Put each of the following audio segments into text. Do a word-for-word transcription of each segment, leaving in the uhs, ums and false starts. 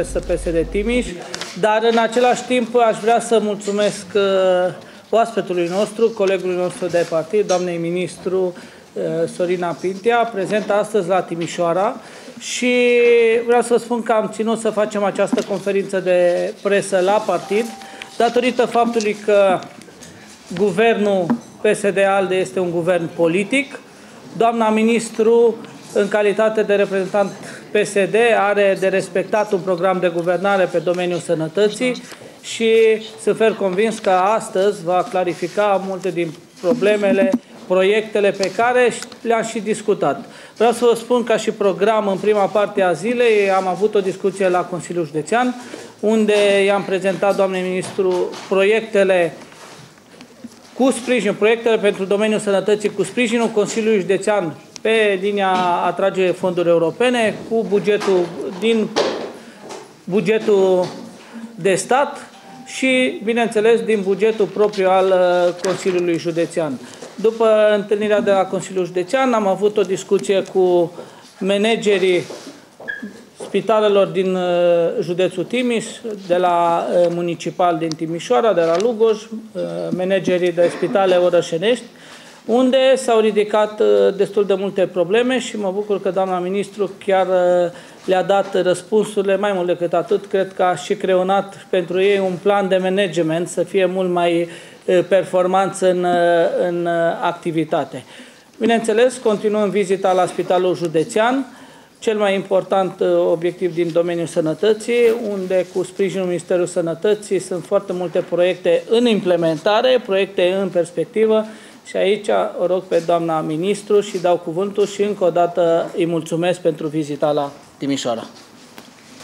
presă P S D Timiș, dar în același timp aș vrea să mulțumesc oaspetului nostru, colegului nostru de partid, doamnei ministru Sorina Pintea, prezentă astăzi la Timișoara, și vreau să spun că am ținut să facem această conferință de presă la partid datorită faptului că guvernul P S D-ALDE este un guvern politic. Doamna ministru, în calitate de reprezentant P S D, are de respectat un program de guvernare pe domeniul sănătății și sunt fer convins că astăzi va clarifica multe din problemele, proiectele pe care le-am și discutat. Vreau să vă spun că și program în prima parte a zilei am avut o discuție la Consiliul Județean, unde i-am prezentat, doamne ministru, proiectele cu sprijin, proiectele pentru domeniul sănătății cu sprijinul Consiliului Județean pe linia atrage fonduri europene, cu bugetul din bugetul de stat și, bineînțeles, din bugetul propriu al Consiliului Județean. După întâlnirea de la Consiliul Județean am avut o discuție cu managerii spitalelor din județul Timiș, de la municipal din Timișoara, de la Lugoj, managerii de spitale orășenești, unde s-au ridicat destul de multe probleme și mă bucur că doamna ministru chiar le-a dat răspunsurile. Mai mult decât atât, cred că a și creonat pentru ei un plan de management să fie mult mai performanță în, în activitate. Bineînțeles, continuăm vizita la Spitalul Județean, cel mai important obiectiv din domeniul sănătății, unde cu sprijinul Ministerului Sănătății sunt foarte multe proiecte în implementare, proiecte în perspectivă, și aici o rog pe doamna ministru și dau cuvântul și încă o dată îi mulțumesc pentru vizita la Timișoara.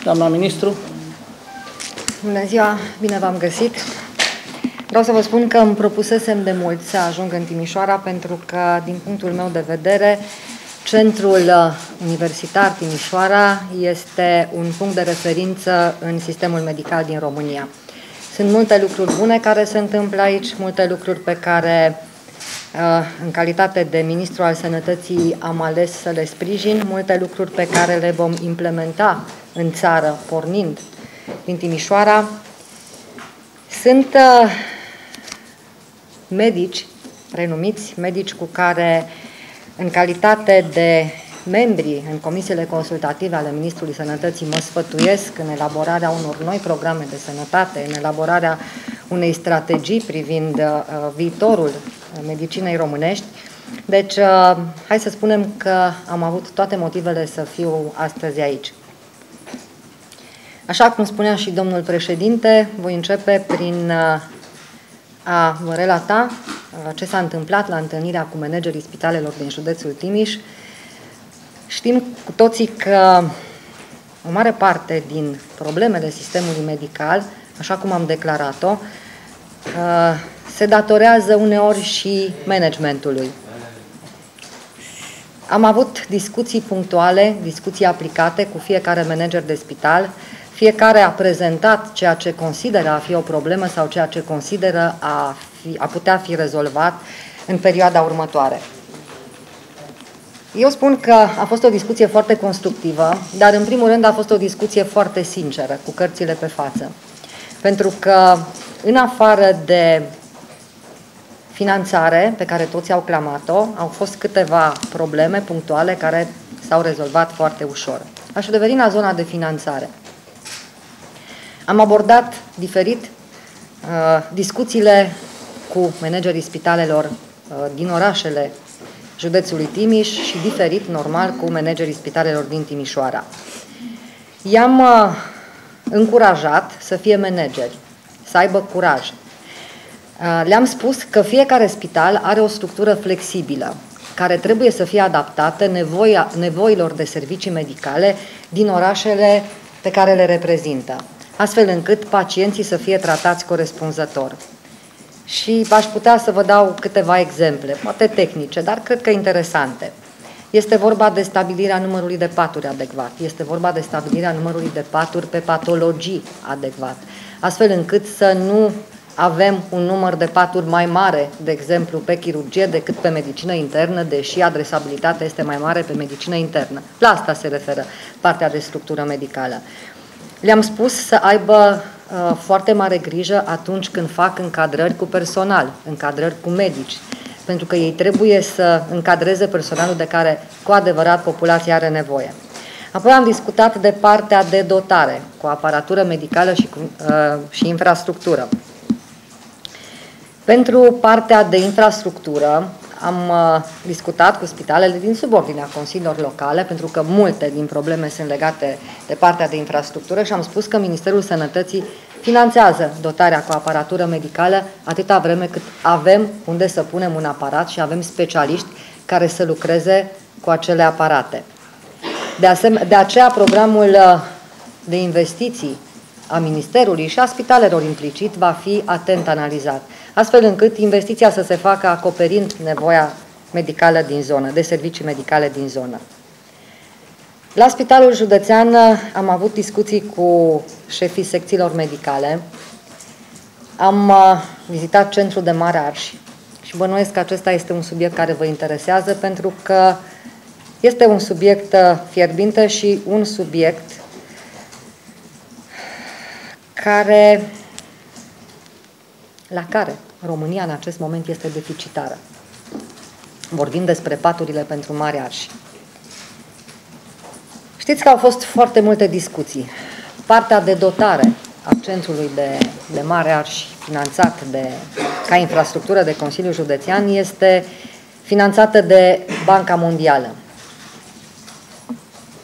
Doamna ministru. Bună ziua, bine v-am găsit. Vreau să vă spun că îmi propusesem de mult să ajung în Timișoara pentru că, din punctul meu de vedere, Centrul Universitar Timișoara este un punct de referință în sistemul medical din România. Sunt multe lucruri bune care se întâmplă aici, multe lucruri pe care, în calitate de ministru al sănătății, am ales să le sprijin, multe lucruri pe care le vom implementa în țară, pornind din Timișoara. Sunt medici renumiți, medici cu care, în calitate de membri în comisiile consultative ale Ministrului Sănătății, mă sfătuiesc în elaborarea unor noi programe de sănătate, în elaborarea unei strategii privind uh, viitorul medicinei românești. Deci, uh, hai să spunem că am avut toate motivele să fiu astăzi aici. Așa cum spunea și domnul președinte, voi începe prin uh, a vă relata ce s-a întâmplat la întâlnirea cu managerii spitalelor din județul Timiș. Știm cu toții că o mare parte din problemele sistemului medical, așa cum am declarat-o, se datorează uneori și managementului. Am avut discuții punctuale, discuții aplicate cu fiecare manager de spital. Fiecare a prezentat ceea ce consideră a fi o problemă sau ceea ce consideră a, fi, a putea fi rezolvat în perioada următoare. Eu spun că a fost o discuție foarte constructivă, dar în primul rând a fost o discuție foarte sinceră, cu cărțile pe față. Pentru că, în afară de finanțare pe care toți au clamat-o, au fost câteva probleme punctuale care s-au rezolvat foarte ușor. Aș reveni la zona de finanțare. Am abordat diferit uh, discuțiile cu managerii spitalelor uh, din orașele județului Timiș și diferit, normal, cu managerii spitalelor din Timișoara. I-am uh, încurajat să fie manageri, să aibă curaj. Uh, le-am spus că fiecare spital are o structură flexibilă, care trebuie să fie adaptată nevoia, nevoilor de servicii medicale din orașele pe care le reprezintă, astfel încât pacienții să fie tratați corespunzător. Și aș putea să vă dau câteva exemple, poate tehnice, dar cred că interesante. Este vorba de stabilirea numărului de paturi adecvat, este vorba de stabilirea numărului de paturi pe patologii adecvat, astfel încât să nu avem un număr de paturi mai mare, de exemplu, pe chirurgie decât pe medicină internă, deși adresabilitatea este mai mare pe medicină internă. La asta se referă partea de structură medicală. Le-am spus să aibă uh, foarte mare grijă atunci când fac încadrări cu personal, încadrări cu medici, pentru că ei trebuie să încadreze personalul de care cu adevărat populația are nevoie. Apoi am discutat de partea de dotare, cu aparatură medicală și, cu, uh, și infrastructură. Pentru partea de infrastructură am uh, discutat cu spitalele din subordinea consiliilor locale, pentru că multe din probleme sunt legate de partea de infrastructură și am spus că Ministerul Sănătății finanțează dotarea cu aparatură medicală atâta vreme cât avem unde să punem un aparat și avem specialiști care să lucreze cu acele aparate. De, asemenea, de aceea programul de investiții a Ministerului și a spitalelor implicit va fi atent analizat, astfel încât investiția să se facă acoperind nevoia medicală din zonă, de servicii medicale din zonă. La Spitalul Județean am avut discuții cu șefii secțiilor medicale, am vizitat Centrul de Mari Arși și bănuiesc că acesta este un subiect care vă interesează pentru că este un subiect fierbinte și un subiect care, la care România în acest moment este deficitară. Vorbim despre paturile pentru Mari Arși. Știți că au fost foarte multe discuții. Partea de dotare a centrului de, de Mari Arși, finanțat de, ca infrastructură de Consiliul Județean, este finanțată de Banca Mondială.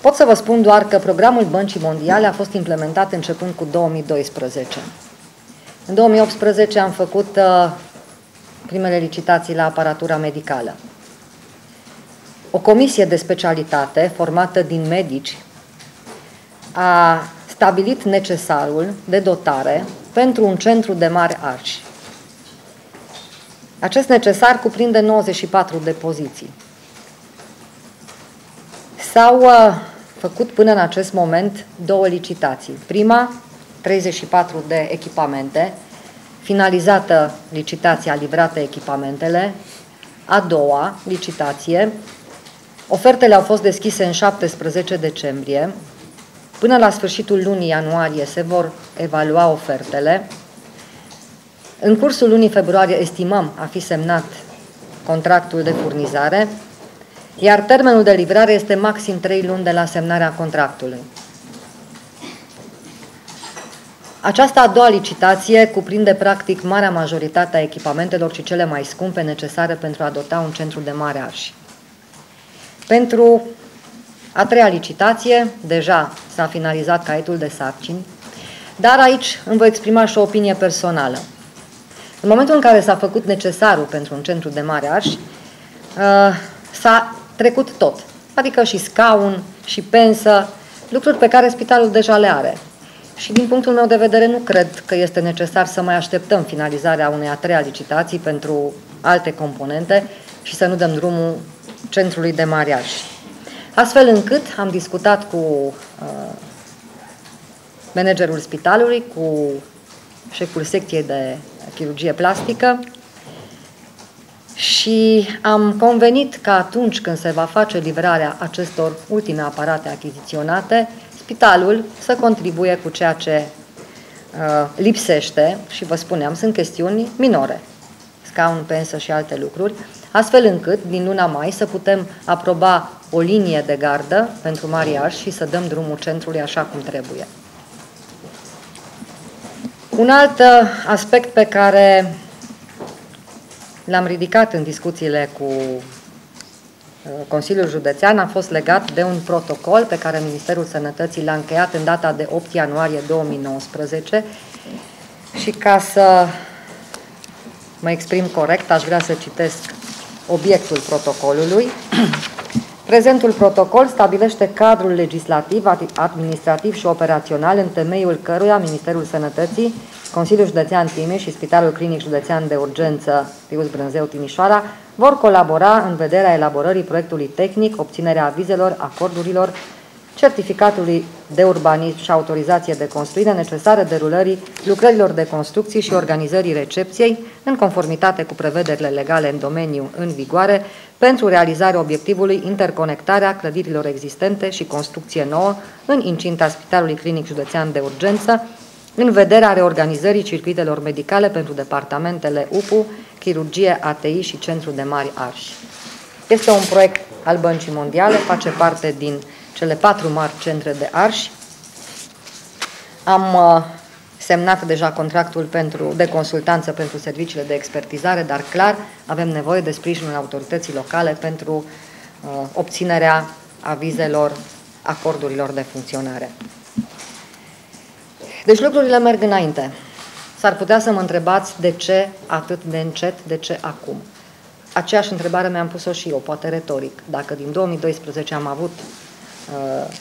Pot să vă spun doar că programul Băncii Mondiale a fost implementat începând cu două mii doisprezece. În două mii optsprezece am făcut uh, primele licitații la aparatura medicală. O comisie de specialitate formată din medici a stabilit necesarul de dotare pentru un centru de Mari Arși. Acest necesar cuprinde nouăzeci și patru de poziții. S-au uh, făcut până în acest moment două licitații. Prima, treizeci și patru de echipamente, finalizată licitația, livrate echipamentele. A doua licitație, ofertele au fost deschise în șaptesprezece decembrie. Până la sfârșitul lunii ianuarie se vor evalua ofertele. În cursul lunii februarie estimăm a fi semnat contractul de furnizare, iar termenul de livrare este maxim trei luni de la semnarea contractului. Această a doua licitație cuprinde practic marea majoritate a echipamentelor și cele mai scumpe necesare pentru a dota un centru de Mari Arși. Pentru a treia licitație, deja s-a finalizat caietul de sarcini, dar aici îmi voi exprima și o opinie personală. În momentul în care s-a făcut necesarul pentru un centru de Mari Arși, s-a trecut tot, adică și scaun, și pensă, lucruri pe care spitalul deja le are. Și din punctul meu de vedere nu cred că este necesar să mai așteptăm finalizarea unei a treia licitații pentru alte componente și să nu dăm drumul centrului de Mari Arși. Astfel încât am discutat cu uh, managerul spitalului, cu șeful secției de chirurgie plastică și am convenit că atunci când se va face livrarea acestor ultime aparate achiziționate, spitalul să contribuie cu ceea ce uh, lipsește și vă spuneam, sunt chestiuni minore, scaun, pensă și alte lucruri, astfel încât din luna mai să putem aproba o linie de gardă pentru Mari Arși și să dăm drumul centrului așa cum trebuie. Un alt aspect pe care l-am ridicat în discuțiile cu Consiliul Județean a fost legat de un protocol pe care Ministerul Sănătății l-a încheiat în data de opt ianuarie două mii nouăsprezece și ca să mă exprim corect, aș vrea să citesc obiectul protocolului. Prezentul protocol stabilește cadrul legislativ, administrativ și operațional în temeiul căruia Ministerul Sănătății, Consiliul Județean Timiș și Spitalul Clinic Județean de Urgență Pius Brânzeu Timișoara vor colabora în vederea elaborării proiectului tehnic, obținerea avizelor, acordurilor certificatului de urbanism și autorizație de construire necesară derulării lucrărilor de construcții și organizării recepției, în conformitate cu prevederile legale în domeniu în vigoare, pentru realizarea obiectivului interconectarea clădirilor existente și construcție nouă în incinta Spitalului Clinic Județean de Urgență, în vederea reorganizării circuitelor medicale pentru departamentele U P U, Chirurgie, A T I și Centrul de Mari Arși. Este un proiect al Băncii Mondiale, face parte din cele patru mari centre de arși. Am uh, semnat deja contractul pentru, de consultanță pentru serviciile de expertizare, dar clar avem nevoie de sprijinul autorității locale pentru uh, obținerea avizelor, acordurilor de funcționare. Deci lucrurile merg înainte. S-ar putea să mă întrebați de ce atât de încet, de ce acum. Aceeași întrebare mi-am pus-o și eu, poate retoric. Dacă din două mii doisprezece am avut uh,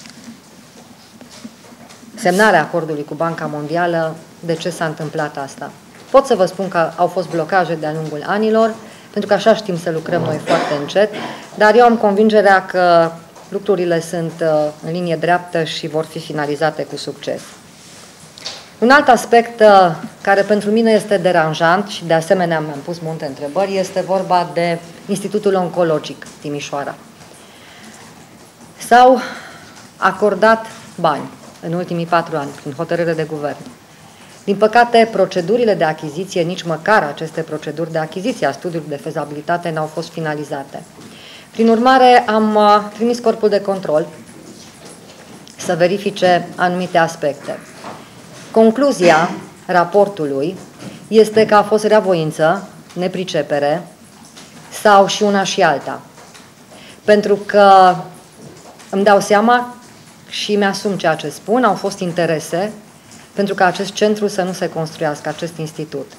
semnarea acordului cu Banca Mondială, de ce s-a întâmplat asta? Pot să vă spun că au fost blocaje de-a lungul anilor, pentru că așa știm să lucrăm noi foarte încet, dar eu am convingerea că lucrurile sunt uh, în linie dreaptă și vor fi finalizate cu succes. Un alt aspect care pentru mine este deranjant și de asemenea mi-am pus multe întrebări, este vorba de Institutul Oncologic Timișoara. S-au acordat bani în ultimii patru ani prin hotărâre de guvern. Din păcate, procedurile de achiziție, nici măcar aceste proceduri de achiziție a studiului de fezabilitate n-au fost finalizate. Prin urmare, am trimis corpul de control să verifice anumite aspecte. Concluzia raportului este că a fost reavoință, nepricepere sau și una și alta. Pentru că îmi dau seama și mi-asum ceea ce spun, au fost interese pentru că acest centru să nu se construiască, acest institut.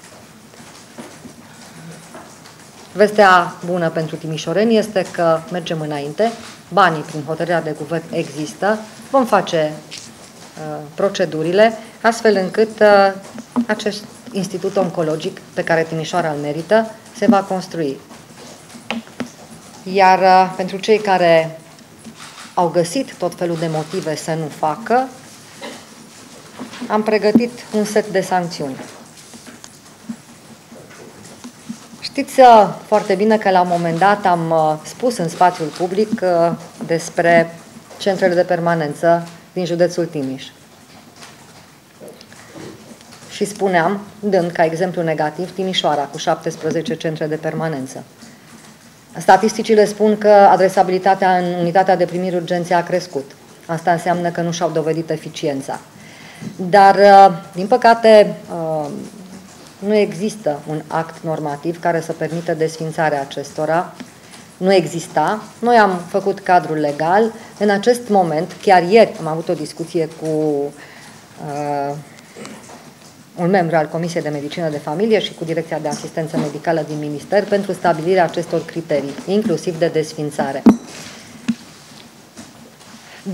Vestea bună pentru timișoreni este că mergem înainte, banii prin hotărârea de guvern există, vom face procedurile, astfel încât uh, acest institut oncologic pe care Timișoara îl merită se va construi. Iar uh, pentru cei care au găsit tot felul de motive să nu facă, am pregătit un set de sancțiuni. Știți uh, foarte bine că la un moment dat am uh, spus în spațiul public uh, despre centrele de permanență din județul Timiș. Și spuneam, dând ca exemplu negativ, Timișoara, cu șaptesprezece centre de permanență. Statisticile spun că adresabilitatea în unitatea de primiri urgențe a crescut. Asta înseamnă că nu și-au dovedit eficiența. Dar, din păcate, nu există un act normativ care să permită desființarea acestora. Nu exista. Noi am făcut cadrul legal. În acest moment, chiar ieri am avut o discuție cu uh, un membru al Comisiei de Medicină de Familie și cu Direcția de Asistență Medicală din Minister pentru stabilirea acestor criterii, inclusiv de desfințare.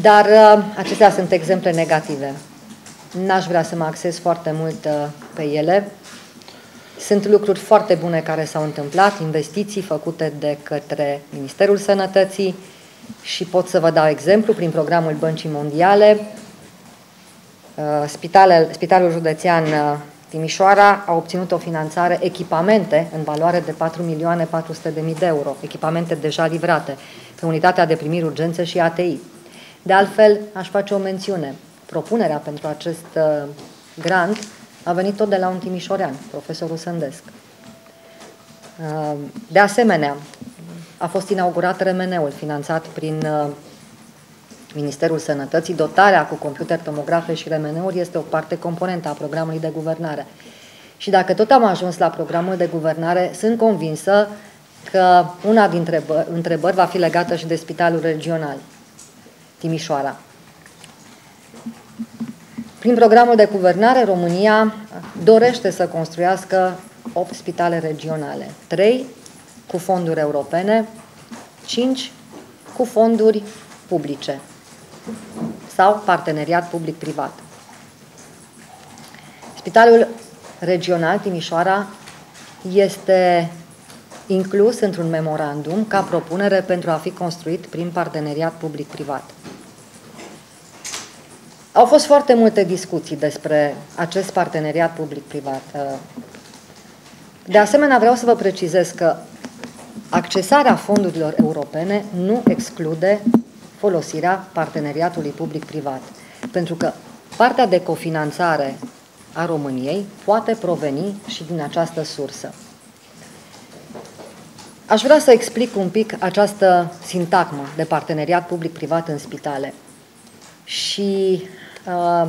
Dar uh, acestea sunt exemple negative. N-aș vrea să mă axez foarte mult uh, pe ele. Sunt lucruri foarte bune care s-au întâmplat, investiții făcute de către Ministerul Sănătății și pot să vă dau exemplu prin programul Băncii Mondiale. Spitalul, Spitalul Județean Timișoara a obținut o finanțare, echipamente în valoare de patru milioane patru sute de mii de euro, echipamente deja livrate pe unitatea de primiri urgențe și A T I. De altfel, aș face o mențiune. Propunerea pentru acest grant a venit tot de la un timișorean, profesorul Sândesc. De asemenea, a fost inaugurat R M N-ul, finanțat prin Ministerul Sănătății. Dotarea cu computer, tomografe și R M N-uri este o parte componentă a programului de guvernare. Și dacă tot am ajuns la programul de guvernare, sunt convinsă că una dintre întrebări va fi legată și de Spitalul Regional Timișoara. Prin programul de guvernare, România dorește să construiască opt spitale regionale, trei cu fonduri europene, cinci cu fonduri publice sau parteneriat public-privat. Spitalul Regional Timișoara este inclus într-un memorandum ca propunere pentru a fi construit prin parteneriat public-privat. Au fost foarte multe discuții despre acest parteneriat public-privat. De asemenea, vreau să vă precizez că accesarea fondurilor europene nu exclude folosirea parteneriatului public-privat, pentru că partea de cofinanțare a României poate proveni și din această sursă. Aș vrea să explic un pic această sintagmă de parteneriat public-privat în spitale. Și uh,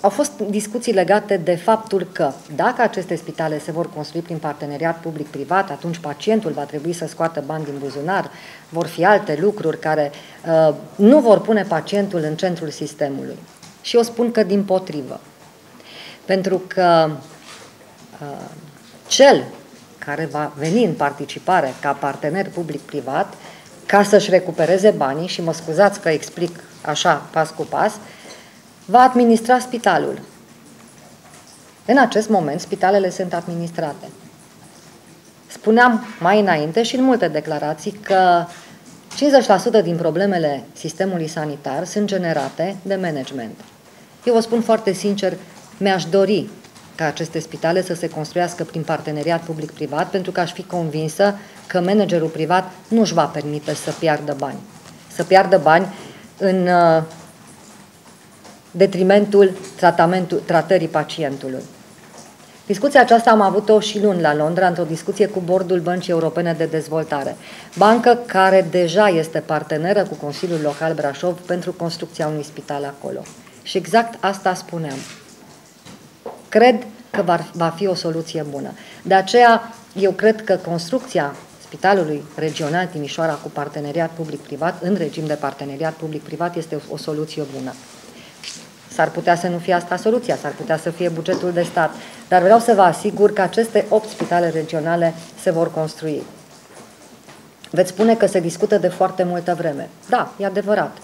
au fost discuții legate de faptul că dacă aceste spitale se vor construi prin parteneriat public-privat, atunci pacientul va trebui să scoată bani din buzunar, vor fi alte lucruri care uh, nu vor pune pacientul în centrul sistemului. Și eu spun că dimpotrivă. Pentru că uh, cel care va veni în participare ca partener public-privat, ca să-și recupereze banii, și mă scuzați că explic așa, pas cu pas, va administra spitalul. În acest moment, spitalele sunt administrate. Spuneam mai înainte și în multe declarații că cincizeci la sută din problemele sistemului sanitar sunt generate de management. Eu vă spun foarte sincer, mi-aș dori ca aceste spitale să se construiască prin parteneriat public-privat, pentru că aș fi convinsă că managerul privat nu își va permite să piardă bani. Să piardă bani în detrimentul tratării pacientului. Discuția aceasta am avut-o și luni la Londra, într-o discuție cu Bordul Băncii Europene de Dezvoltare, bancă care deja este parteneră cu Consiliul Local Brașov pentru construcția unui spital acolo. Și exact asta spuneam. Cred că va fi o soluție bună. De aceea, eu cred că construcția Spitalului Regional Timișoara cu parteneriat public-privat, în regim de parteneriat public-privat, este o soluție bună. S-ar putea să nu fie asta soluția, s-ar putea să fie bugetul de stat, dar vreau să vă asigur că aceste opt spitale regionale se vor construi. Veți spune că se discută de foarte multă vreme. Da, e adevărat.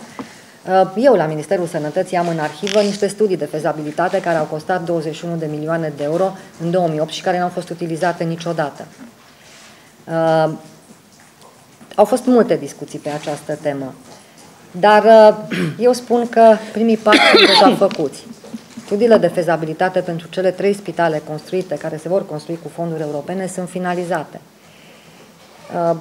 Eu, la Ministerul Sănătății, am în arhivă niște studii de fezabilitate care au costat douăzeci și unu de milioane de euro în două mii opt și care nu au fost utilizate niciodată. Uh, au fost multe discuții pe această temă, dar uh, eu spun că primii pași sunt deja făcuți. Studiile de fezabilitate pentru cele trei spitale construite, care se vor construi cu fonduri europene, sunt finalizate. Uh,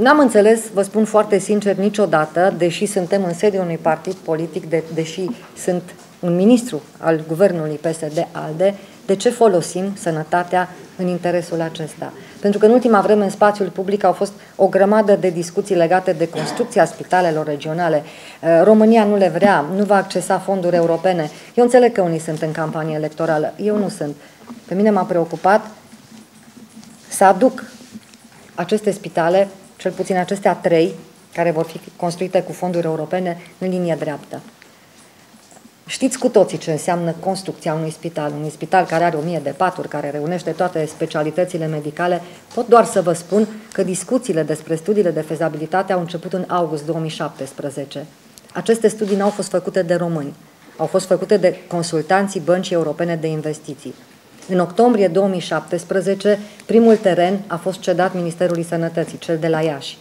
N-am înțeles, vă spun foarte sincer, niciodată, deși suntem în sediul unui partid politic, de, deși sunt un ministru al guvernului P S D ALDE, de ce folosim sănătatea în interesul acesta. Pentru că în ultima vreme în spațiul public au fost o grămadă de discuții legate de construcția spitalelor regionale. România nu le vrea, nu va accesa fonduri europene. Eu înțeleg că unii sunt în campanie electorală, eu nu sunt. Pe mine m-a preocupat să aduc aceste spitale, cel puțin acestea trei, care vor fi construite cu fonduri europene, în linie dreaptă. Știți cu toții ce înseamnă construcția unui spital. Unui spital care are o mie de paturi, care reunește toate specialitățile medicale. Pot doar să vă spun că discuțiile despre studiile de fezabilitate au început în august două mii șaptesprezece. Aceste studii nu au fost făcute de români. Au fost făcute de consultanții Băncii Europene de Investiții. În octombrie două mii șaptesprezece, primul teren a fost cedat Ministerului Sănătății, cel de la Iași.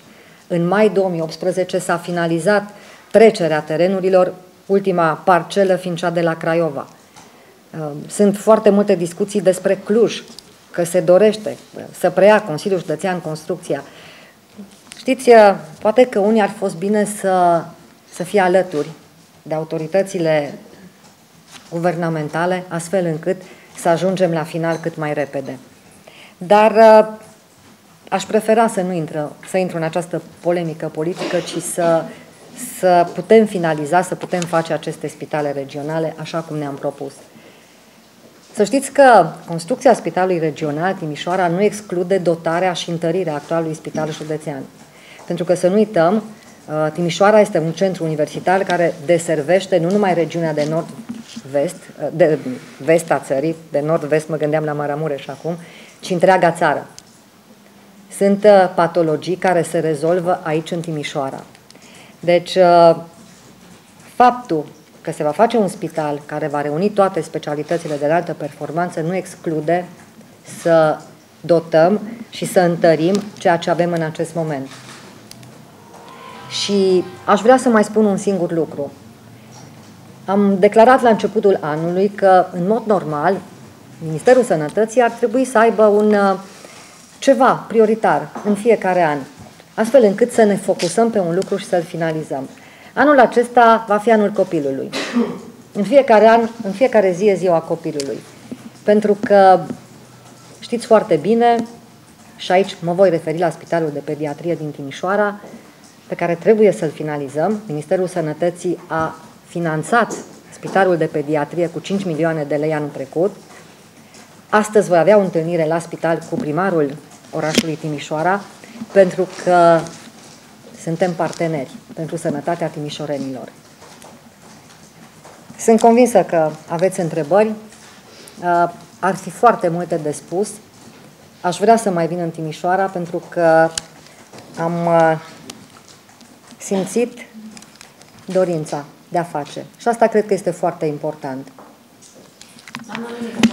În mai două mii optsprezece s-a finalizat trecerea terenurilor, ultima parcelă fiind cea de la Craiova. Sunt foarte multe discuții despre Cluj, că se dorește să preia Consiliul Județean construcția. Știți, poate că unii ar fost bine să, să fie alături de autoritățile guvernamentale, astfel încât să ajungem la final cât mai repede. Dar aș prefera să nu intră, să intru în această polemică politică, ci să, să putem finaliza, să putem face aceste spitale regionale așa cum ne-am propus. Să știți că construcția Spitalului Regional Timișoara nu exclude dotarea și întărirea actualului spital județean. Pentru că să nu uităm, Timișoara este un centru universitar care deservește nu numai regiunea de nord-vest, de vest a țării, de nord-vest mă gândeam la Maramureș acum, ci întreaga țară. Sunt patologii care se rezolvă aici în Timișoara. Deci, faptul că se va face un spital care va reuni toate specialitățile de înaltă performanță nu exclude să dotăm și să întărim ceea ce avem în acest moment. Și aș vrea să mai spun un singur lucru. Am declarat la începutul anului că, în mod normal, Ministerul Sănătății ar trebui să aibă un ceva prioritar în fiecare an, astfel încât să ne focusăm pe un lucru și să-l finalizăm. Anul acesta va fi anul copilului. În fiecare an, în fiecare zi e ziua copilului. Pentru că știți foarte bine, și aici mă voi referi la Spitalul de Pediatrie din Timișoara, pe care trebuie să-l finalizăm. Ministerul Sănătății a finanțat Spitalul de Pediatrie cu cinci milioane de lei anul trecut. Astăzi voi avea o întâlnire la spital cu primarul orașului Timișoara, pentru că suntem parteneri pentru sănătatea timișorenilor. Sunt convinsă că aveți întrebări. Ar fi foarte multe de spus. Aș vrea să mai vin în Timișoara pentru că am simțit dorința de a face. Și asta cred că este foarte important.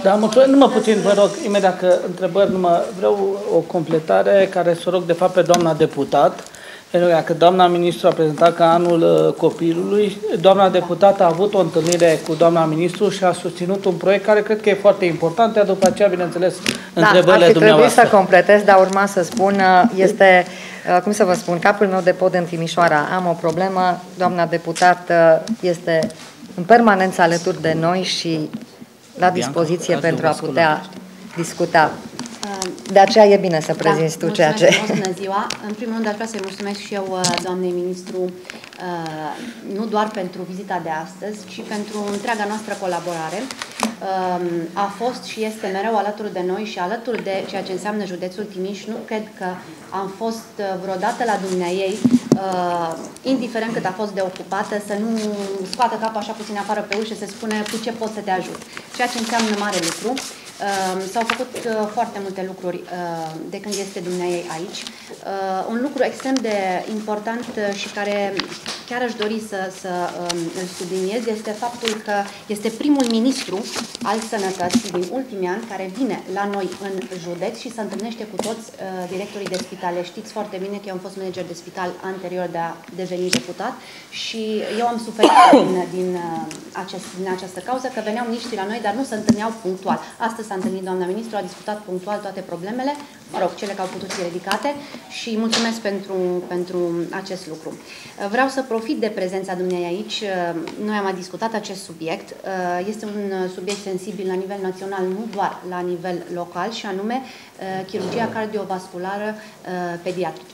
Da, mă, numai puțin, vă rog, imediat că întrebări, numai, vreau o completare care să rog de fapt pe doamna deputat. Pentru că doamna ministru a prezentat ca anul copilului, doamna deputată a avut o întâlnire cu doamna ministru și a susținut un proiect care cred că e foarte important, iar după aceea, bineînțeles, întrebările da, dumneavoastră. Ar fi să completez, dar urma să spun, este, cum să vă spun, capul meu de pod în Timișoara. Am o problemă, doamna deputată este în permanență alături de noi și la dispoziție Bianca, pentru a putea discuta. De aceea e bine să prezinți da, tu ceea ce... Bună ziua! În primul rând, aș vrea să-i mulțumesc și eu, doamnei ministru, nu doar pentru vizita de astăzi, ci pentru întreaga noastră colaborare. A fost și este mereu alături de noi și alături de ceea ce înseamnă județul Timiș. Nu cred că am fost vreodată la dumneaei, indiferent cât a fost de ocupată, să nu scoată capul așa puțin afară pe ușă, să spune cu ce pot să te ajut. Ceea ce înseamnă mare lucru. S-au făcut foarte multe lucruri de când este dumneaei aici. Un lucru extrem de important și care chiar aș dori să, să îl subliniez este faptul că este primul ministru al sănătății din ultimii ani care vine la noi în județ și se întâlnește cu toți directorii de spitale. Știți foarte bine că eu am fost manager de spital anterior de a deveni deputat și eu am suferit din, din, acest, din această cauză că veneau miniștri la noi, dar nu se întâlneau punctual. Astăzi s-a întâlnit doamna ministru, a discutat punctual toate problemele, mă rog, cele care au putut fi ridicate și mulțumesc pentru, pentru acest lucru. Vreau să profit de prezența dumneavoastră aici. Noi am discutat acest subiect. Este un subiect sensibil la nivel național, nu doar la nivel local, și anume chirurgia cardiovasculară pediatrică.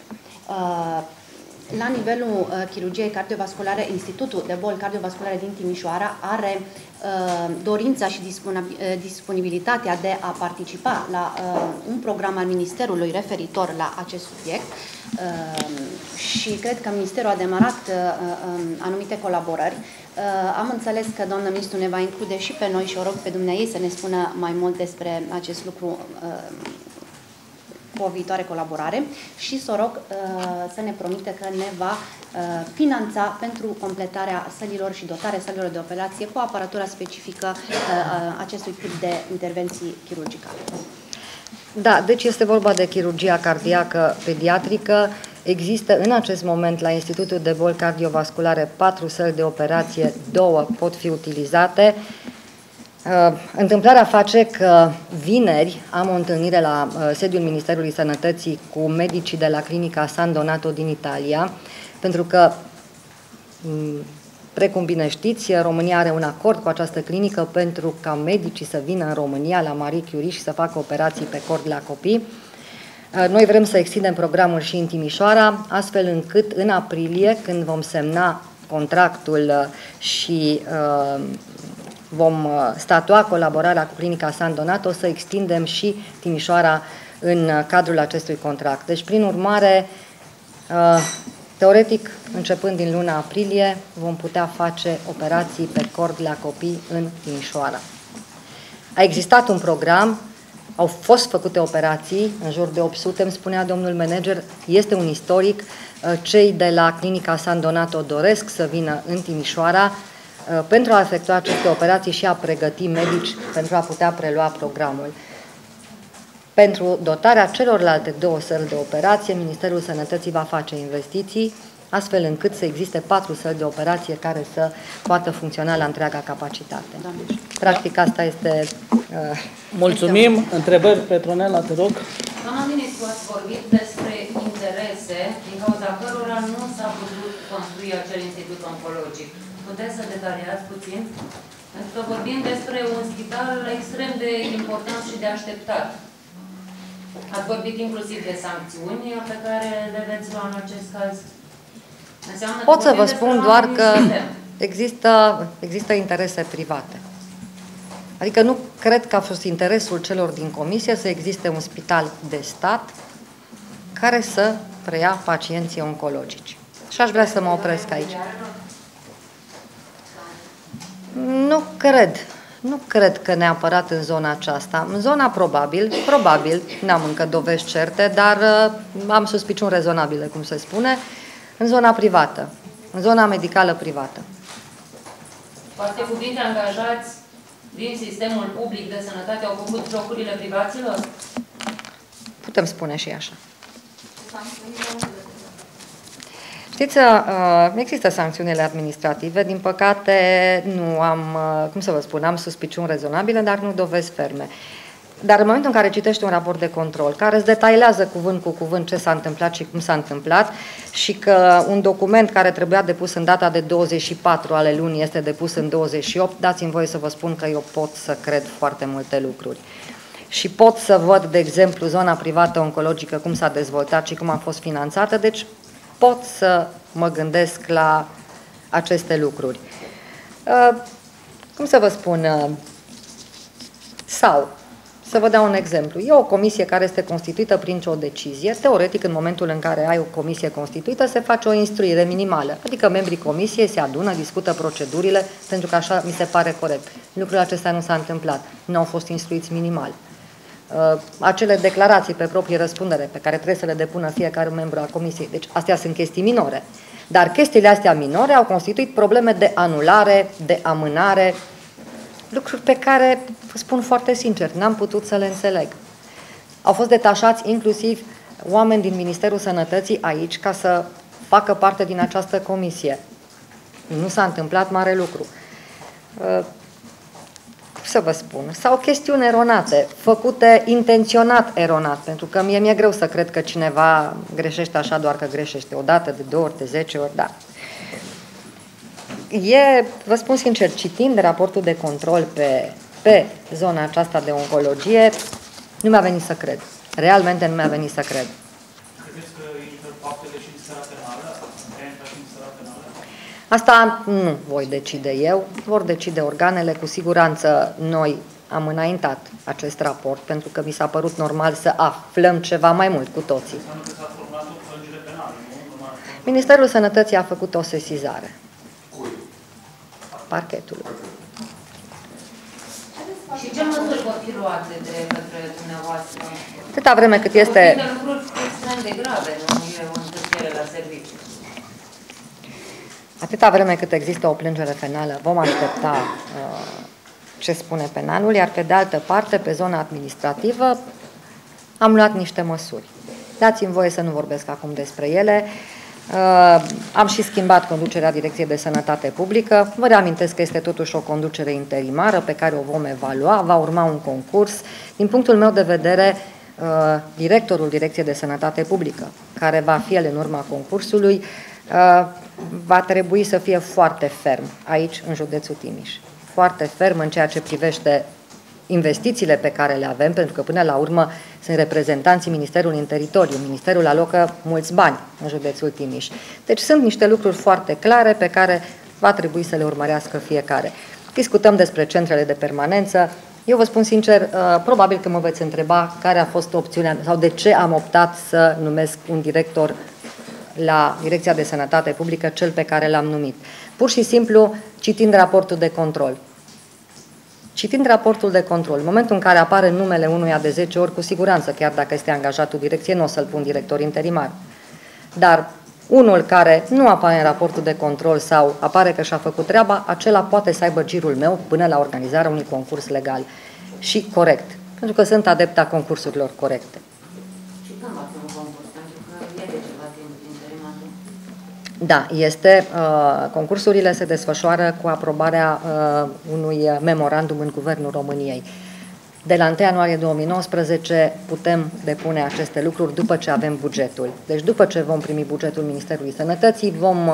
La nivelul chirurgiei cardiovasculare, Institutul de Boli Cardiovasculare din Timișoara are dorința și disponibilitatea de a participa la un program al Ministerului referitor la acest subiect și cred că Ministerul a demarat anumite colaborări. Am înțeles că doamna ministru ne va include și pe noi și o rog pe dumneavoastră să ne spună mai mult despre acest lucru cu o viitoare colaborare și să rog să ne promite că ne va finanța pentru completarea sălilor și dotarea sălilor de operație cu aparatura specifică acestui tip de intervenții chirurgicale. Da, deci este vorba de chirurgia cardiacă pediatrică. Există în acest moment la Institutul de Boli Cardiovasculare patru săli de operație, două pot fi utilizate. Întâmplarea face că vineri am o întâlnire la sediul Ministerului Sănătății cu medicii de la Clinica San Donato din Italia, pentru că, precum bine știți, România are un acord cu această clinică pentru ca medicii să vină în România la Marie Curie și să facă operații pe cord la copii. Noi vrem să extindem programul și în Timișoara, astfel încât în aprilie, când vom semna contractul și vom statua colaborarea cu Clinica San Donato, să extindem și Timișoara în cadrul acestui contract. Deci, prin urmare, teoretic, începând din luna aprilie, vom putea face operații pe cord la copii în Timișoara. A existat un program, au fost făcute operații, în jur de opt sute, îmi spunea domnul manager, este un istoric. Cei de la Clinica San Donato doresc să vină în Timișoara pentru a efectua aceste operații și a pregăti medici pentru a putea prelua programul. Pentru dotarea celorlalte două săli de operație, Ministerul Sănătății va face investiții astfel încât să existe patru săli de operație care să poată funcționa la întreaga capacitate. Practic asta este... Uh, Mulțumim! Este întrebări, Petronela, te rog. Doamna Minescu, ați vorbit despre interese din cauza cărora nu s-a putut construi acel institut oncologic. Puteți să detaliați puțin? Pentru că vorbim despre un spital extrem de important și de așteptat. Ați vorbit inclusiv de sancțiuni pe care le veți lua în acest caz. Înseamnă Pot să vă spun doar că există, există interese private. Adică nu cred că a fost interesul celor din comisie să existe un spital de stat care să preia pacienții oncologici. Și aș vrea să mă opresc aici. Nu cred. Nu cred că neapărat în zona aceasta. În zona probabil, probabil, n-am încă dovești certe, dar uh, am suspiciuni rezonabile, cum se spune, în zona privată, în zona medicală privată. Poate cuvinte, angajați din sistemul public de sănătate au făcut jocurile privaților? Putem spune și așa. Știți, există sancțiunile administrative, din păcate nu am, cum să vă spun, am suspiciuni rezonabile, dar nu dovezi ferme. Dar în momentul în care citești un raport de control, care îți detailează cuvânt cu cuvânt ce s-a întâmplat și cum s-a întâmplat și că un document care trebuia depus în data de douăzeci și patru ale lunii este depus în douăzeci și opt, dați-mi voie să vă spun că eu pot să cred foarte multe lucruri. Și pot să văd, de exemplu, zona privată oncologică, cum s-a dezvoltat și cum a fost finanțată, deci pot să mă gândesc la aceste lucruri. Uh, cum să vă spun? Uh, sau, să vă dau un exemplu. E o comisie care este constituită printr-o decizie. Teoretic, în momentul în care ai o comisie constituită, se face o instruire minimală. Adică membrii comisiei se adună, discută procedurile, pentru că așa mi se pare corect. Lucrul acesta nu s-a întâmplat. Nu au fost instruiți minimal. Acele declarații pe proprie răspundere pe care trebuie să le depună fiecare membru a comisiei. Deci astea sunt chestii minore. Dar chestiile astea minore au constituit probleme de anulare, de amânare, lucruri pe care, vă spun foarte sincer, n-am putut să le înțeleg. Au fost detașați inclusiv oameni din Ministerul Sănătății aici ca să facă parte din această comisie. Nu s-a întâmplat mare lucru. Să vă spun, sau chestiuni eronate, făcute intenționat eronat, pentru că mie mi-e greu să cred că cineva greșește așa doar că greșește o dată, de două ori, de zece ori, da. E, vă spun sincer, citind raportul de control pe, pe zona aceasta de oncologie, nu mi-a venit să cred. Realmente nu mi-a venit să cred. Credeți că există faptele și sfera penală? Asta nu voi decide eu, vor decide organele. Cu siguranță noi am înaintat acest raport pentru că mi s-a părut normal să aflăm ceva mai mult cu toții. Ministerul Sănătății a făcut o sesizare. Cui? Parchetul. Și ce măsuri vor fi luate de către dumneavoastră? Câta vreme cât este... Atâta vreme cât există o plângere penală, vom aștepta uh, ce spune penalul, iar pe de altă parte, pe zona administrativă, am luat niște măsuri. Dați-mi voie să nu vorbesc acum despre ele. Uh, am și schimbat conducerea Direcției de Sănătate Publică. Vă reamintesc că este totuși o conducere interimară pe care o vom evalua, va urma un concurs. Din punctul meu de vedere, uh, directorul Direcției de Sănătate Publică, care va fi el în urma concursului, uh, va trebui să fie foarte ferm aici, în județul Timiș. Foarte ferm în ceea ce privește investițiile pe care le avem, pentru că până la urmă sunt reprezentanții Ministerului în teritoriu. Ministerul alocă mulți bani în județul Timiș. Deci sunt niște lucruri foarte clare pe care va trebui să le urmărească fiecare. Discutăm despre centrele de permanență. Eu vă spun sincer, probabil că mă veți întreba care a fost opțiunea sau de ce am optat să numesc un director la Direcția de Sănătate Publică, cel pe care l-am numit. Pur și simplu, citind raportul de control. Citind raportul de control, în momentul în care apare numele unuia de zece ori, cu siguranță, chiar dacă este angajatul direcției, nu o să-l pun director interimar. Dar unul care nu apare în raportul de control sau apare că și-a făcut treaba, acela poate să aibă girul meu până la organizarea unui concurs legal și corect. Pentru că sunt adepta concursurilor corecte. Da, este. Uh, concursurile se desfășoară cu aprobarea uh, unui memorandum în Guvernul României. De la întâi ianuarie două mii nouăsprezece putem depune aceste lucruri după ce avem bugetul. Deci după ce vom primi bugetul Ministerului Sănătății, vom uh,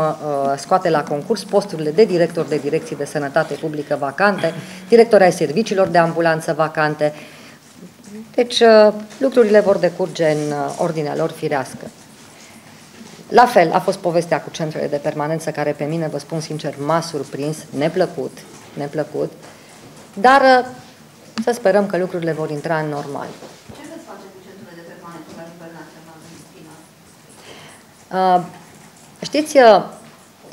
scoate la concurs posturile de director de direcții de sănătate publică vacante, directori ai serviciilor de ambulanță vacante. Deci uh, lucrurile vor decurge în uh, ordinea lor firească. La fel a fost povestea cu centrele de permanență, care pe mine, vă spun sincer, m-a surprins, neplăcut, neplăcut, dar uh, să sperăm că lucrurile vor intra în normal. Ce veți face cu centrele de permanență la nivel național în final? Uh, știți, uh,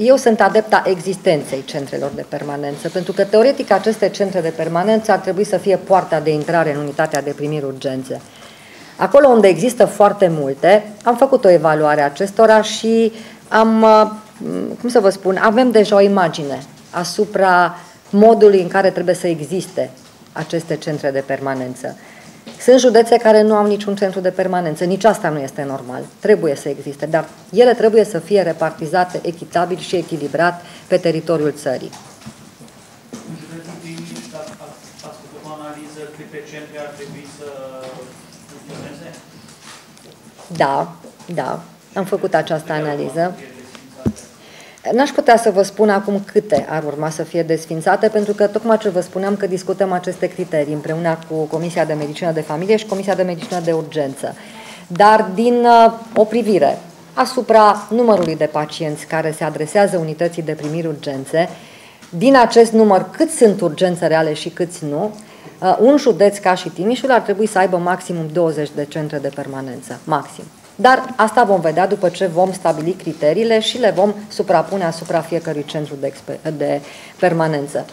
eu sunt adepta existenței centrelor de permanență, pentru că teoretic aceste centre de permanență ar trebui să fie poarta de intrare în unitatea de primiri urgențe. Acolo unde există foarte multe, am făcut o evaluare a acestora și am, uh, cum să vă spun, avem deja o imagine asupra modului în care trebuie să existe aceste centre de permanență. Sunt județe care nu au niciun centru de permanență, nici asta nu este normal, trebuie să existe, dar ele trebuie să fie repartizate echitabil și echilibrat pe teritoriul țării. Ați făcut o analiză câte centre ar trebui să funcționeze? Da, da, am făcut această analiză. N-aș putea să vă spun acum câte ar urma să fie desfințate, pentru că tocmai ce vă spuneam că discutăm aceste criterii împreună cu Comisia de Medicină de Familie și Comisia de Medicină de Urgență. Dar din uh, o privire asupra numărului de pacienți care se adresează unității de primiri urgențe, din acest număr cât sunt urgențe reale și câți nu, uh, un județ ca și Timișul ar trebui să aibă maximum douăzeci de centre de permanență, maxim. Dar asta vom vedea după ce vom stabili criteriile și le vom suprapune asupra fiecărui centru de, de permanență.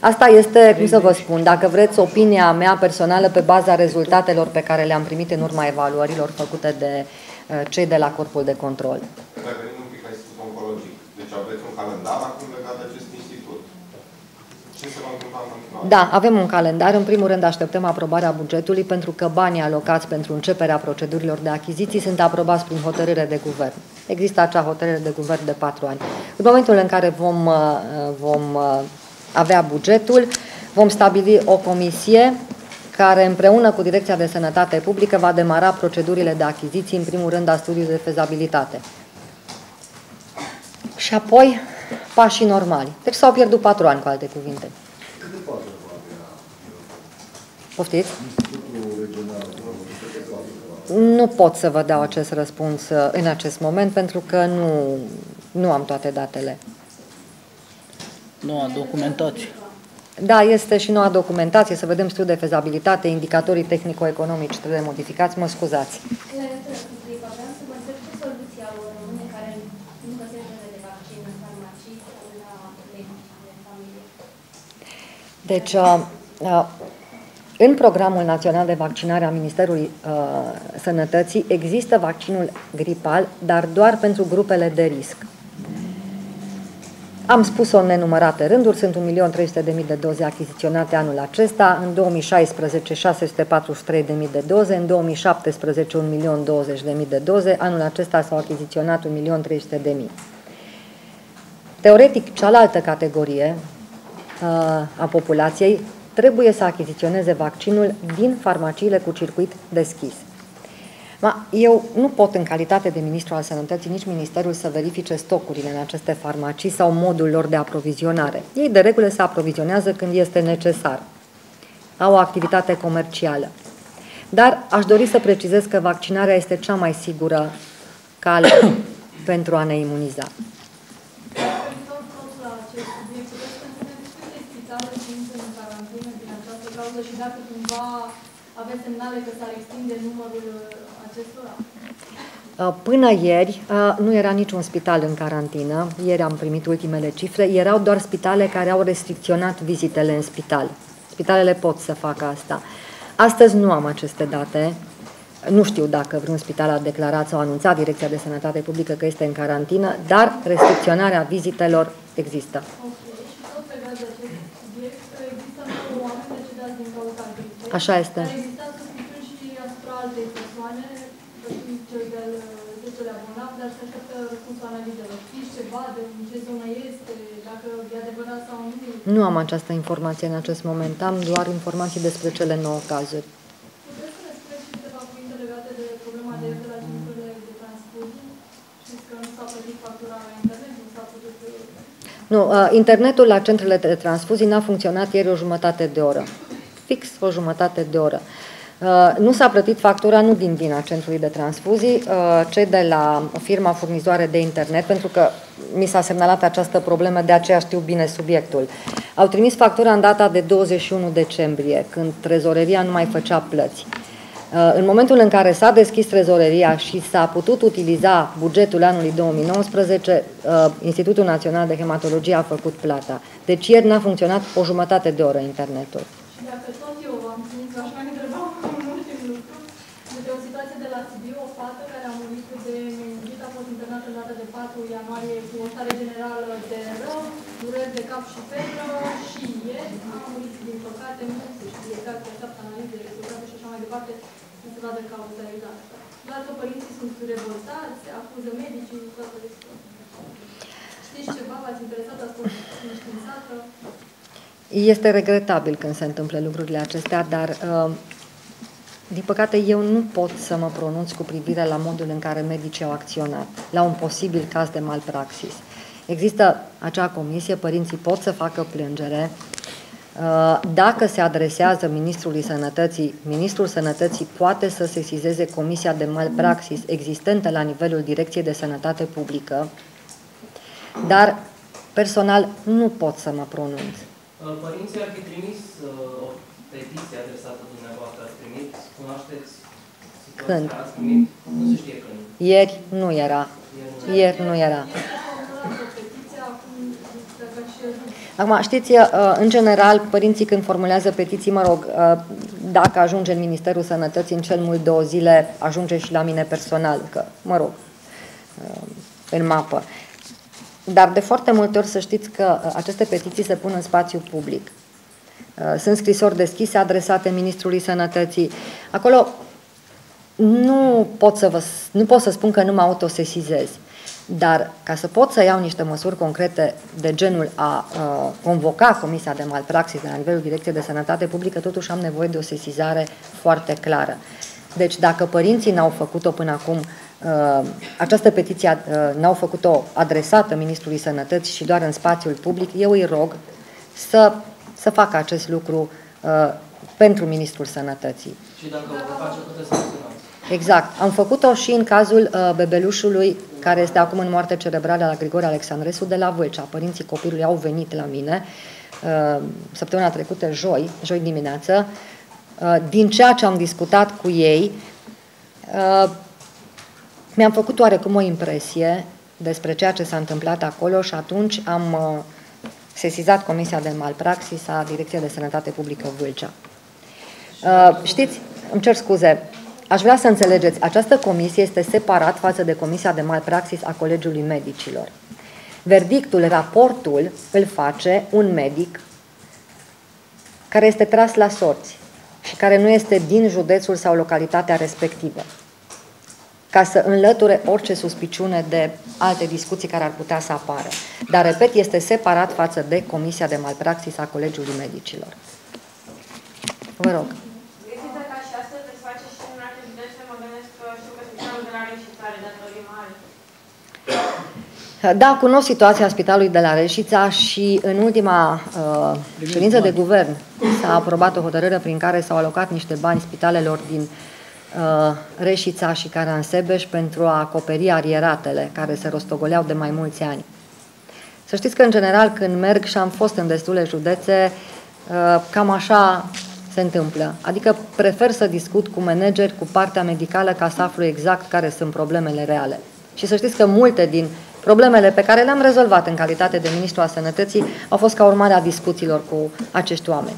Asta este, cum să vă spun, dacă vreți, opinia mea personală pe baza rezultatelor pe care le-am primit în urma evaluărilor făcute de uh, cei de la Corpul de Control. Dacă venim un pic la Institutul Oncologic, deci aveți un calendar acum legat de acest institut. Ce se va întâmpla în continuare? Da, avem un calendar. În primul rând așteptăm aprobarea bugetului, pentru că banii alocați pentru începerea procedurilor de achiziții sunt aprobați prin hotărâre de guvern. Există acea hotărâre de guvern de patru ani. În momentul în care vom, vom avea bugetul, vom stabili o comisie care împreună cu Direcția de Sănătate Publică va demara procedurile de achiziții, în primul rând a studiului de fezabilitate. Și apoi pașii normali. Deci s-au pierdut patru ani, cu alte cuvinte. Cât de patru va avea? Poftiți? Nu pot să vă dau acest răspuns în acest moment, pentru că nu, nu am toate datele. Noua documentație. Da, este și noua documentație. Să vedem studiul de fezabilitate, indicatorii tehnico-economici trebuie modificați. Mă scuzați. Deci, în programul național de vaccinare a Ministerului Sănătății există vaccinul gripal, dar doar pentru grupele de risc. Am spus-o în nenumărate rânduri, sunt un milion trei sute de mii de doze achiziționate anul acesta, în două mii șaisprezece șase sute patruzeci și trei de mii de doze, în două mii șaptesprezece un milion douăzeci de mii de doze, anul acesta s-au achiziționat un milion trei sute de mii. Teoretic, cealaltă categorie a populației trebuie să achiziționeze vaccinul din farmaciile cu circuit deschis. Ma, eu nu pot, în calitate de ministru al sănătății, nici ministerul să verifice stocurile în aceste farmacii sau modul lor de aprovizionare. Ei de regulă se aprovizionează când este necesar. Au o activitate comercială. Dar aș dori să precizez că vaccinarea este cea mai sigură cale pentru a ne imuniza. Și dacă cumva aveți semnale că s-ar extinde numărul acestora? Până ieri nu era niciun spital în carantină. Ieri am primit ultimele cifre. Erau doar spitale care au restricționat vizitele în spital. Spitalele pot să facă asta. Astăzi nu am aceste date. Nu știu dacă vreun spital a declarat sau anunțat Direcția de Sănătate Publică că este în carantină, dar restricționarea vizitelor există. Așa este. Care exista suspiciuni și asupra altei persoane, cel de-al zecelea bolnav, dar se așteaptă răspunsul analizelor. Știți ceva de ce zonă este, dacă e adevărat sau nu? Nu am această informație în acest moment, am doar informații despre cele nouă cazuri. Puteți să ne spuneți și câteva cuvinte legate de problema de euro la centrurile de transport? Știți că nu s-a plătit factura la internet, nu s-a putut... Nu, internetul la centrele de transfuzii n-a funcționat ieri o jumătate de oră. Fix o jumătate de oră. Nu s-a plătit factura nu din vina centrului de transfuzii, ci de la firma furnizoare de internet, pentru că mi s-a semnalat această problemă, de aceea știu bine subiectul. Au trimis factura în data de douăzeci și unu decembrie, când trezoreria nu mai făcea plăți. În momentul în care s-a deschis trezoreria și s-a putut utiliza bugetul anului două mii nouăsprezece, Institutul Național de Hematologie a făcut plata. Deci ieri n-a funcționat o jumătate de oră internetul. Și dacă tot eu v-am ținut, v-aș mai întreba un ultim lucru. De o situație de la Sibiu, o fată care a murit de meningit a fost internată în data de patru ianuarie cu o stare generală de rău, dureri de cap și febră și ieri a murit, din păcate, nu se știe exact, așteaptă analize de rezultate și așa mai departe, nu se vadă cauza exactă. Doar că părinții sunt revoltați, acuză medicii, nu toată despre. Știți ceva? V-ați interesat? Ați fost înștiințată? Este regretabil când se întâmplă lucrurile acestea, dar din păcate eu nu pot să mă pronunț cu privire la modul în care medicii au acționat, la un posibil caz de malpraxis. Există acea comisie, părinții pot să facă plângere. Dacă se adresează Ministrului Sănătății, Ministrul Sănătății poate să sesizeze comisia de malpraxis existentă la nivelul Direcției de Sănătate Publică, dar personal nu pot să mă pronunț. Părinții ar fi trimis o petiție adresată dumneavoastră, ați trimis, cunoașteți situația, ați trimis, nu se știe când. Ieri nu era. Ieri nu era. Acum, știți, în general, părinții când formulează petiții, mă rog, dacă ajunge în Ministerul Sănătății, în cel mult două zile, ajunge și la mine personal, că, mă rog, în mapă. Dar de foarte multe ori să știți că aceste petiții se pun în spațiu public. Sunt scrisori deschise adresate Ministrului Sănătății. Acolo nu pot să, vă, nu pot să spun că nu mă autosesizez, dar ca să pot să iau niște măsuri concrete de genul a, a convoca Comisia de Malpraxis de la nivelul Direcției de Sănătate Publică, totuși am nevoie de o sesizare foarte clară. Deci dacă părinții n-au făcut-o până acum, această petiție n-au făcut-o adresată Ministrului Sănătății și doar în spațiul public, eu îi rog să, să facă acest lucru uh, pentru Ministrul Sănătății. Și dacă o face, puteți să acționați. Exact. Am făcut-o și în cazul uh, bebelușului care este acum în moarte cerebrală la Grigori Alexandresu de la Vâlcea. Părinții copilului au venit la mine uh, săptămâna trecută, joi, joi dimineață, uh, din ceea ce am discutat cu ei, uh, mi-am făcut oarecum o impresie despre ceea ce s-a întâmplat acolo și atunci am sesizat Comisia de Malpraxis a Direcției de Sănătate Publică Vâlcea. Știți, îmi cer scuze, aș vrea să înțelegeți, această comisie este separat față de Comisia de Malpraxis a Colegiului Medicilor. Verdictul, raportul îl face un medic care este tras la sorți și care nu este din județul sau localitatea respectivă, ca să înlăture orice suspiciune de alte discuții care ar putea să apară. Dar, repet, este separat față de Comisia de Malpraxis a Colegiului Medicilor. Vă rog. Există ca și astfel de face și în alte județe, mă gândesc că știu că Spitalul de la Reșița are datorii mari. Da, cunosc situația Spitalului de la Reșița și în ultima uh, ședință de guvern s-a aprobat o hotărâre prin care s-au alocat niște bani spitalelor din Reșița și Caransebeș pentru a acoperi arieratele care se rostogoleau de mai mulți ani. Să știți că, în general, când merg și am fost în destule județe, cam așa se întâmplă. Adică prefer să discut cu manageri, cu partea medicală, ca să aflu exact care sunt problemele reale. Și să știți că multe din problemele pe care le-am rezolvat în calitate de Ministru al Sănătății au fost ca urmare a discuțiilor cu acești oameni.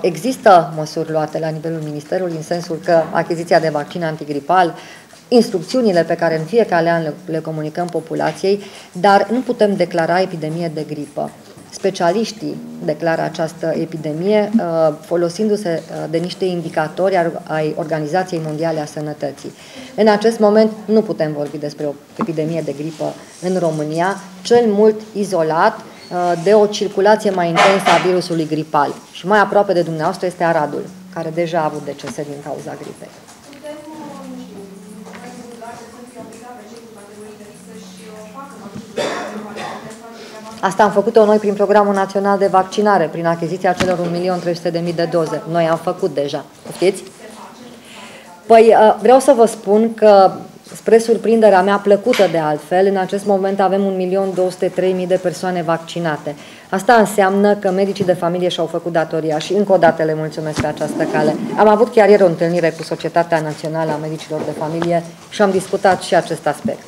Există măsuri luate la nivelul Ministerului, în sensul că achiziția de vaccin antigripal, instrucțiunile pe care în fiecare an le, le comunicăm populației, dar nu putem declara epidemie de gripă. Specialiștii declară această epidemie folosindu-se de niște indicatori ai Organizației Mondiale a Sănătății. În acest moment nu putem vorbi despre o epidemie de gripă în România, cel mult izolat de o circulație mai intensă a virusului gripal. Și mai aproape de dumneavoastră este Aradul, care deja a avut decese din cauza gripei. Asta am făcut-o noi prin Programul Național de Vaccinare, prin achiziția celor un milion trei sute de mii de doze. Noi am făcut deja. Știți? Păi vreau să vă spun că, spre surprinderea mea plăcută de altfel, în acest moment avem un milion două sute trei mii de persoane vaccinate. Asta înseamnă că medicii de familie și-au făcut datoria și încă o dată le mulțumesc pe această cale. Am avut chiar ieri o întâlnire cu Societatea Națională a Medicilor de Familie și am discutat și acest aspect.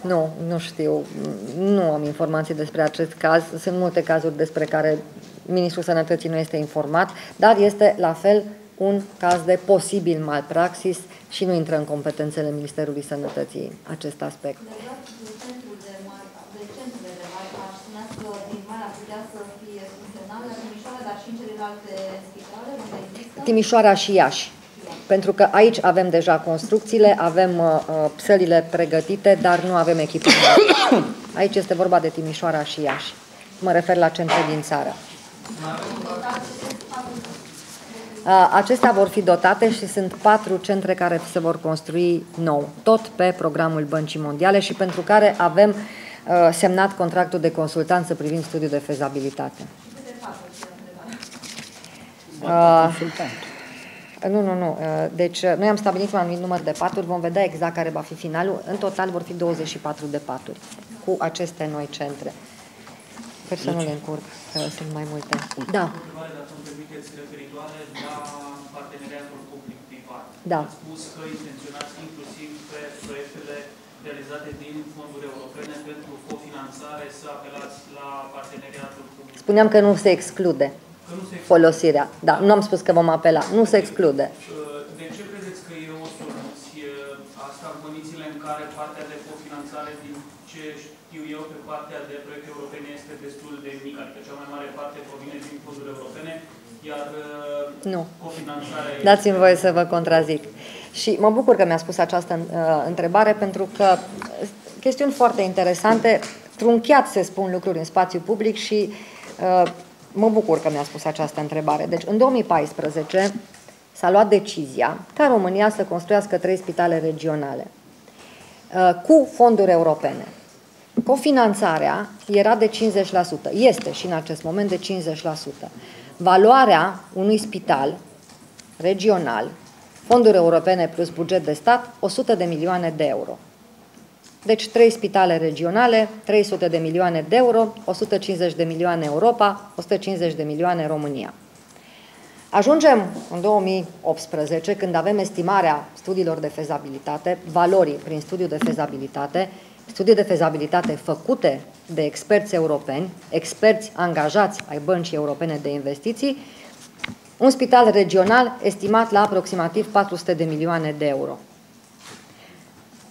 Nu, nu știu, nu am informații despre acest caz, sunt multe cazuri despre care Ministrul Sănătății nu este informat, dar este la fel un caz de posibil malpraxis și nu intră în competențele Ministerului Sănătății acest aspect. Timișoara și Iași. Pentru că aici avem deja construcțiile, avem uh, sălile pregătite, dar nu avem echipament. Aici este vorba de Timișoara și Iași. Mă refer la centre din țară. Uh, acestea vor fi dotate și sunt patru centre care se vor construi nou, tot pe programul Băncii Mondiale și pentru care avem uh, semnat contractul de consultanță privind studiul de fezabilitate. Uh, Nu, nu, nu. Deci noi am stabilit un anumit număr de paturi, vom vedea exact care va fi finalul. În total vor fi douăzeci și patru de paturi cu aceste noi centre. Sper să nu le încurc, că sunt mai multe. Da. Dacă îmi permiteți, referitoare la parteneriatul public-privat. Da. Ați spus că intenționați inclusiv pe proiectele realizate din fonduri europene pentru cofinanțare să apelați la parteneriatul public-privat. Spuneam că nu se exclude folosirea. Da, nu am spus că vom apela. Nu se exclude. De ce credeți că e o soluție asta în condițiile în care partea de cofinanțare, din ce știu eu, pe partea de proiecte europene este destul de mică, adică cea mai mare parte provine din fonduri europene, iar nu. Cofinanțarea... Dați-mi voie să vă contrazic. Și mă bucur că mi-a spus această întrebare, pentru că chestiuni foarte interesante, trunchiat se spun lucruri în spațiu public și... Mă bucur că mi-a spus această întrebare. Deci, în două mii paisprezece s-a luat decizia ca România să construiască trei spitale regionale cu fonduri europene. Cofinanțarea era de cincizeci la sută. Este și în acest moment de cincizeci la sută. Valoarea unui spital regional, fonduri europene plus buget de stat, o sută de milioane de euro. Deci trei spitale regionale, trei sute de milioane de euro, o sută cincizeci de milioane Europa, o sută cincizeci de milioane România. Ajungem în două mii optsprezece, când avem estimarea studiilor de fezabilitate, valorii prin studiu de fezabilitate, studii de fezabilitate făcute de experți europeni, experți angajați ai Băncii Europene de Investiții, un spital regional estimat la aproximativ patru sute de milioane de euro.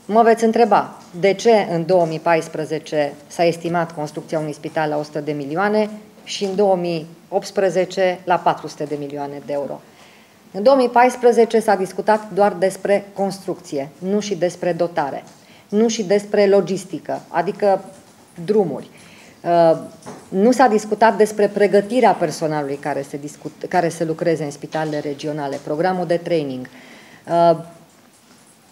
Mă veți întreba, de ce în două mii paisprezece s-a estimat construcția unui spital la o sută de milioane și în două mii optsprezece la patru sute de milioane de euro? În două mii paisprezece s-a discutat doar despre construcție, nu și despre dotare, nu și despre logistică, adică drumuri. Nu s-a discutat despre pregătirea personalului care se, discut, care se lucreze în spitalele regionale, programul de training.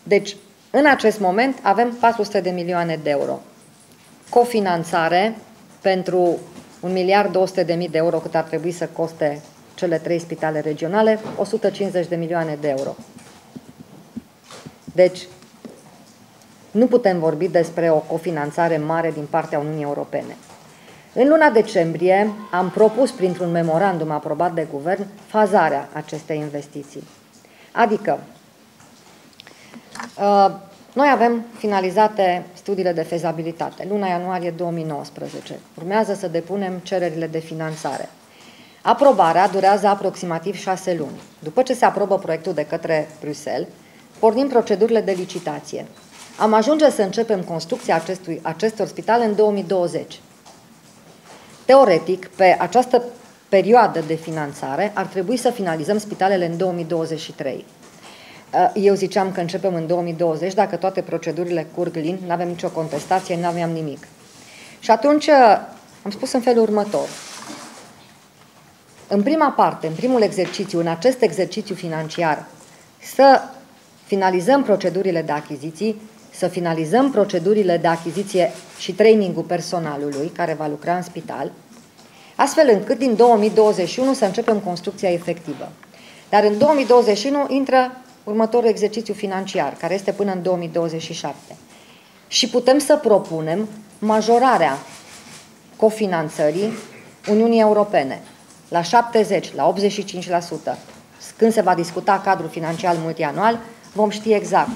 Deci, în acest moment avem patru sute de milioane de euro. Cofinanțare pentru un miliard două sute de mii de euro cât ar trebui să coste cele trei spitale regionale, o sută cincizeci de milioane de euro. Deci, nu putem vorbi despre o cofinanțare mare din partea Uniunii Europene. În luna decembrie am propus, printr-un memorandum aprobat de guvern, fazarea acestei investiții. Adică, noi avem finalizate studiile de fezabilitate, luna ianuarie două mii nouăsprezece. Urmează să depunem cererile de finanțare. Aprobarea durează aproximativ șase luni. După ce se aprobă proiectul de către Bruxelles, pornim procedurile de licitație. Am ajunge să începem construcția acestui, acestor spitale în două mii douăzeci. Teoretic, pe această perioadă de finanțare ar trebui să finalizăm spitalele în două mii douăzeci și trei. Eu ziceam că începem în două mii douăzeci, dacă toate procedurile curg lin, nu avem nicio contestație, nu aveam nimic. Și atunci am spus în felul următor. În prima parte, în primul exercițiu, în acest exercițiu financiar, să finalizăm procedurile de achiziții, să finalizăm procedurile de achiziție și training-ul personalului care va lucra în spital, astfel încât din două mii douăzeci și unu să începem construcția efectivă. Dar în două mii douăzeci și unu intră următorul exercițiu financiar, care este până în două mii douăzeci și șapte. Și putem să propunem majorarea cofinanțării Uniunii Europene la șaptezeci la sută, la optzeci și cinci la sută. Când se va discuta cadrul financiar multianual, vom ști exact.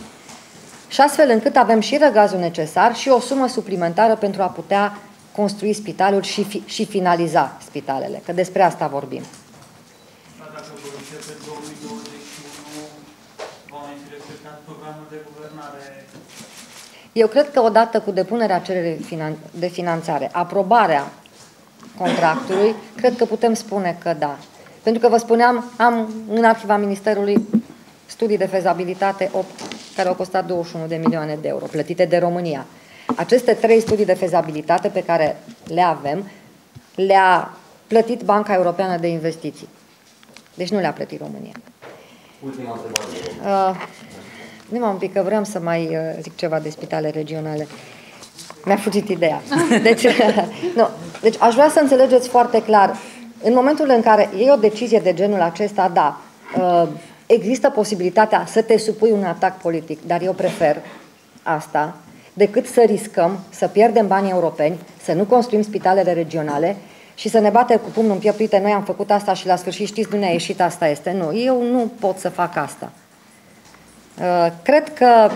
Și astfel încât avem și răgazul necesar și o sumă suplimentară pentru a putea construi spitalul și, fi, și finaliza spitalele, că despre asta vorbim. Da, dacă vor începe două mii douăzeci și unu, vom intercepta programul de guvernare? Eu cred că odată cu depunerea cererii de finanțare, aprobarea contractului, cred că putem spune că da. Pentru că vă spuneam, am în arhiva Ministerului studii de fezabilitate opt, care au costat douăzeci și unu de milioane de euro, plătite de România. Aceste trei studii de fezabilitate pe care le avem, le-a plătit Banca Europeană de Investiții. Deci nu le-a plătit România. Ultima întrebare. Uh, numai un pic, că vreau să mai uh, zic ceva de spitale regionale. Mi-a fugit ideea. Deci, nu. Deci aș vrea să înțelegeți foarte clar, în momentul în care e o decizie de genul acesta, da, uh, există posibilitatea să te supui un atac politic, dar eu prefer asta decât să riscăm să pierdem banii europeni, să nu construim spitalele regionale și să ne batem cu pumnul în piept. Uite, noi am făcut asta și la sfârșit știți, nu ne-a ieșit, asta este. Nu, eu nu pot să fac asta. Cred că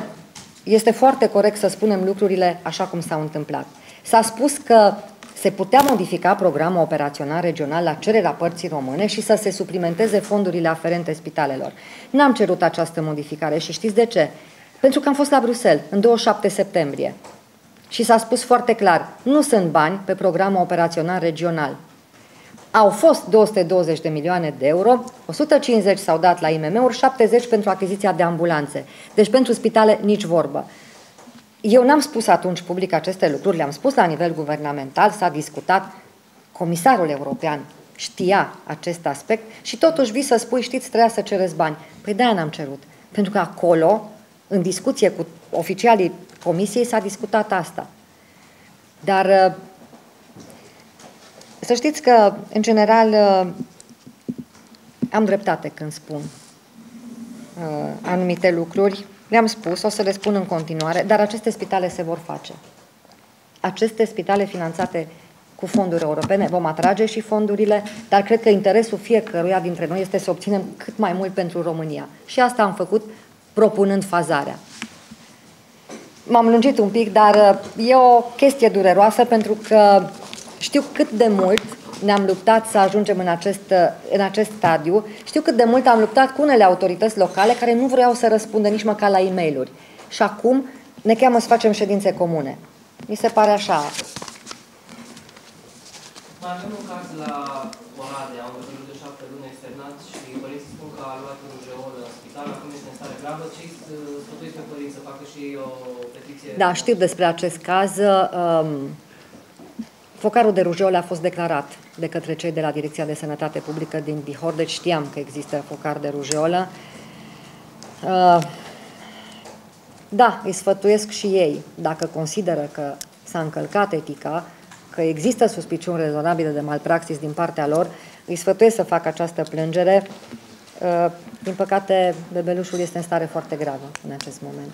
este foarte corect să spunem lucrurile așa cum s-au întâmplat. S-a spus că se putea modifica programul operațional regional la cererea părții române și să se suplimenteze fondurile aferente spitalelor. N-am cerut această modificare și știți de ce? Pentru că am fost la Bruxelles în douăzeci și șapte septembrie și s-a spus foarte clar, nu sunt bani pe programul operațional regional. Au fost două sute douăzeci de milioane de euro, o sută cincizeci s-au dat la I M M-uri, șaptezeci pentru achiziția de ambulanțe. Deci pentru spitale nici vorbă. Eu n-am spus atunci public aceste lucruri, le-am spus la nivel guvernamental, s-a discutat, comisarul european știa acest aspect și totuși vii să spui, știți, trebuia să cereți bani. Păi de-aia n-am cerut, pentru că acolo, în discuție cu oficialii comisiei, s-a discutat asta. Dar să știți că, în general, am dreptate când spun anumite lucruri. Le-am spus, o să le spun în continuare, dar aceste spitale se vor face. Aceste spitale finanțate cu fonduri europene, vom atrage și fondurile, dar cred că interesul fiecăruia dintre noi este să obținem cât mai mult pentru România. Și asta am făcut propunând fazarea. M-am lungit un pic, dar e o chestie dureroasă pentru că știu cât de mult ne-am luptat să ajungem în acest, în acest stadiu. Știu cât de mult am luptat cu unele autorități locale care nu vreau să răspundă nici măcar la e-mail-uri. Și acum ne cheamă să facem ședințe comune. Mi se pare așa. Mai avem un caz la Oradea, un copil de șapte luni externat și părinții spun că a luat rujeolă în spital, acum este în stare gravă. Cei sfătuiți pe părinți să facă și o petiție? Da, știu despre acest caz. Um... Focarul de rujeolă a fost declarat de către cei de la Direcția de Sănătate Publică din Bihor, deci știam că există focar de rujeolă. Da, îi sfătuiesc și ei, dacă consideră că s-a încălcat etica, că există suspiciuni rezonabile de malpraxis din partea lor, îi sfătuiesc să facă această plângere. Din păcate, bebelușul este în stare foarte gravă în acest moment.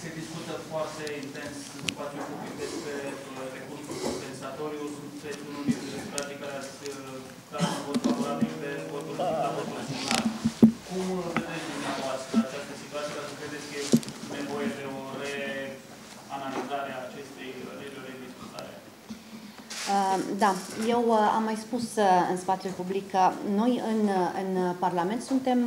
se discută foarte intens în spațiul public despre recursul compensatoriu. Sunteți unul dintre deputații care ați dat un vot favorabil pe votul final. Cum vedeți dumneavoastră această situație? Dacă credeți că e nevoie de o reanalizare a acestei legi, o rediscutare? Da, eu am mai spus în spațiul public că noi în, în Parlament suntem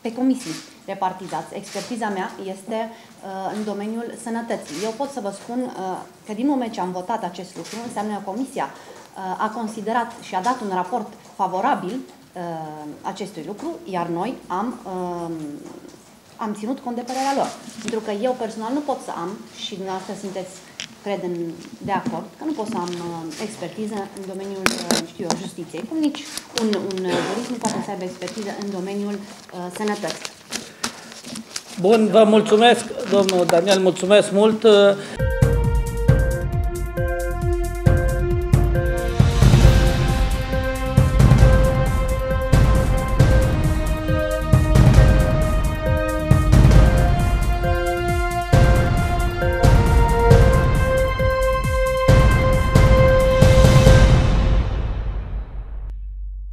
pe comisii repartizați. Expertiza mea este uh, în domeniul sănătății. Eu pot să vă spun uh, că din moment ce am votat acest lucru, înseamnă că Comisia uh, a considerat și a dat un raport favorabil uh, acestui lucru, iar noi am, uh, am ținut cont de părerea lor. Pentru că eu personal nu pot să am, și dumneavoastră sunteți, cred, în, de acord, că nu pot să am uh, expertiză în domeniul uh, știu eu, justiției, cum nici un, un jurist nu poate să aibă expertiză în domeniul uh, sănătății. Bun, vă mulțumesc, domnul Daniel, mulțumesc mult.